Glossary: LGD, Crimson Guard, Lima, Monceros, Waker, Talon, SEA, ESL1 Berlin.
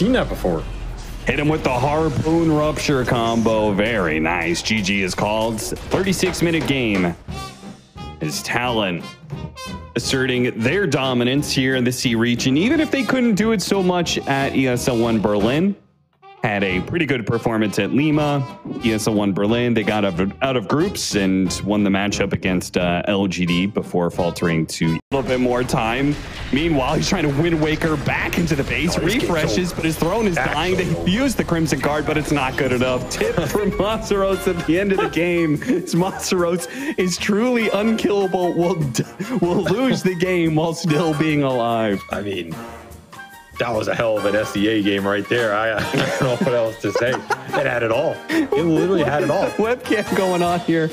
seen that before. Hit him with the Harpoon Rupture combo. Very nice. GG is called. 36-minute game. Is Talon asserting their dominance here in the SEA region, even if they couldn't do it so much at ESL1 Berlin. Had a pretty good performance at Lima. ESL1 Berlin, they got out of groups and won the matchup against LGD before faltering to a little bit more time. Meanwhile, he's trying to win Waker back into the base, refreshes, but his throne is dying. They fuse the Crimson Guard, but it's not good enough. Tip from Monceros at the end of the game. Monceros is truly unkillable, will lose the game while still being alive. I mean, that was a hell of an SEA game right there. I don't know what else to say. It had it all. It literally had it all. Webcam going on here.